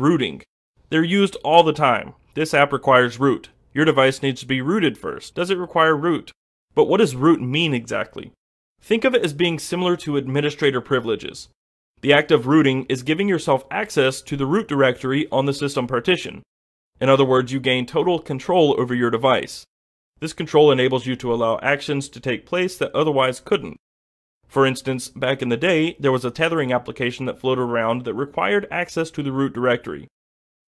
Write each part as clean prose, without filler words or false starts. rooting. They're used all the time. This app requires root. Your device needs to be rooted first. Does it require root? But what does root mean exactly? Think of it as being similar to administrator privileges. The act of rooting is giving yourself access to the root directory on the system partition. In other words, you gain total control over your device. This control enables you to allow actions to take place that otherwise couldn't. For instance, back in the day, there was a tethering application that floated around that required access to the root directory.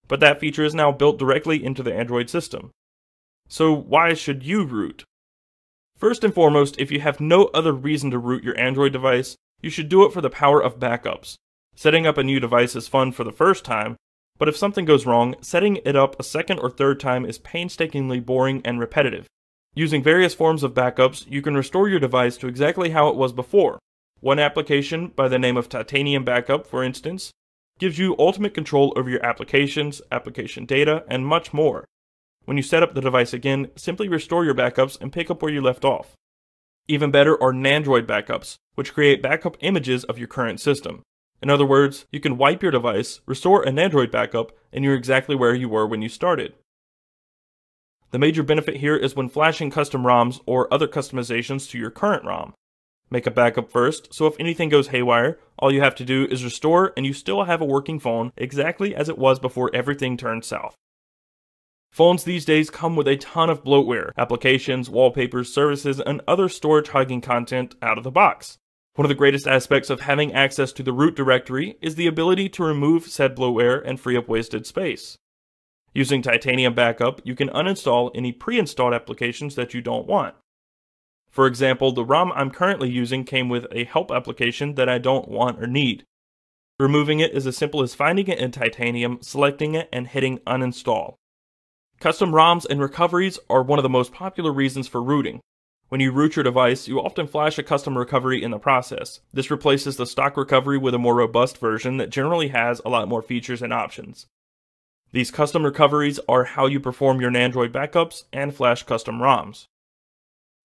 But that feature is now built directly into the Android system. So why should you root? First and foremost, if you have no other reason to root your Android device, you should do it for the power of backups. Setting up a new device is fun for the first time, but if something goes wrong, setting it up a second or third time is painstakingly boring and repetitive. Using various forms of backups, you can restore your device to exactly how it was before. One application, by the name of Titanium Backup for instance, gives you ultimate control over your applications, application data, and much more. When you set up the device again, simply restore your backups and pick up where you left off. Even better are Nandroid backups, which create backup images of your current system. In other words, you can wipe your device, restore an Android backup, and you're exactly where you were when you started. The major benefit here is when flashing custom ROMs or other customizations to your current ROM. Make a backup first, so if anything goes haywire, all you have to do is restore and you still have a working phone exactly as it was before everything turned south. Phones these days come with a ton of bloatware, applications, wallpapers, services, and other storage-hogging content out of the box. One of the greatest aspects of having access to the root directory is the ability to remove said bloatware and free up wasted space. Using Titanium Backup, you can uninstall any pre-installed applications that you don't want. For example, the ROM I'm currently using came with a help application that I don't want or need. Removing it is as simple as finding it in Titanium, selecting it, and hitting uninstall. Custom ROMs and recoveries are one of the most popular reasons for rooting. When you root your device, you often flash a custom recovery in the process. This replaces the stock recovery with a more robust version that generally has a lot more features and options. These custom recoveries are how you perform your Nandroid backups and flash custom ROMs.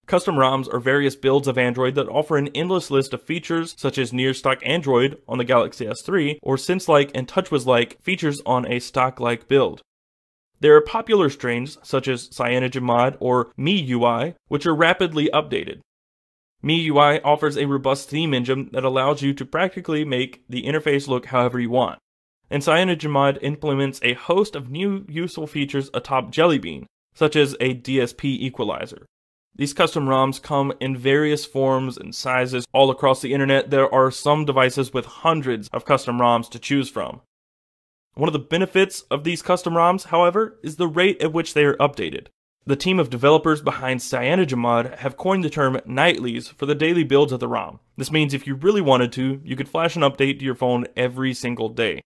Custom ROMs are various builds of Android that offer an endless list of features such as near-stock Android on the Galaxy S3 or Sense-like and TouchWiz-like features on a stock-like build. There are popular strains such as CyanogenMod or MIUI, which are rapidly updated. MIUI offers a robust theme engine that allows you to practically make the interface look however you want. And CyanogenMod implements a host of new useful features atop Jellybean, such as a DSP equalizer. These custom ROMs come in various forms and sizes all across the internet. There are some devices with hundreds of custom ROMs to choose from. One of the benefits of these custom ROMs, however, is the rate at which they are updated. The team of developers behind CyanogenMod have coined the term nightlies for the daily builds of the ROM. This means if you really wanted to, you could flash an update to your phone every single day.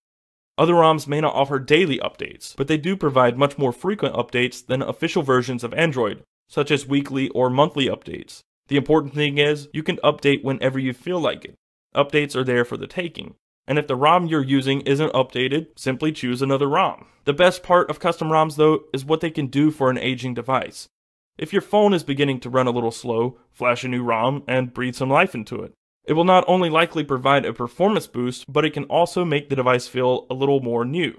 Other ROMs may not offer daily updates, but they do provide much more frequent updates than official versions of Android, such as weekly or monthly updates. The important thing is, you can update whenever you feel like it. Updates are there for the taking. And if the ROM you're using isn't updated, simply choose another ROM. The best part of custom ROMs, though, is what they can do for an aging device. If your phone is beginning to run a little slow, flash a new ROM and breathe some life into it. It will not only likely provide a performance boost, but it can also make the device feel a little more new.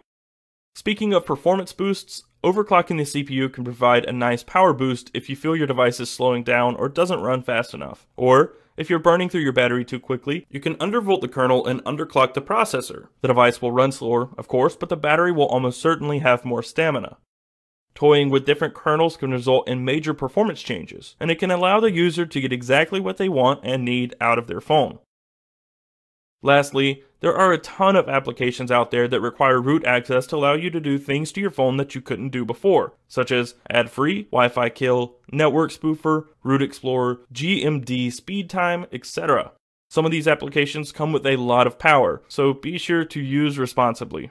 Speaking of performance boosts, overclocking the CPU can provide a nice power boost if you feel your device is slowing down or doesn't run fast enough, or if you're burning through your battery too quickly, you can undervolt the kernel and underclock the processor. The device will run slower, of course, but the battery will almost certainly have more stamina. Toying with different kernels can result in major performance changes, and it can allow the user to get exactly what they want and need out of their phone. Lastly, there are a ton of applications out there that require root access to allow you to do things to your phone that you couldn't do before, such as ad-free, Wi-Fi kill, network spoofer, root explorer, GMD Speed Time, etc. Some of these applications come with a lot of power, so be sure to use responsibly.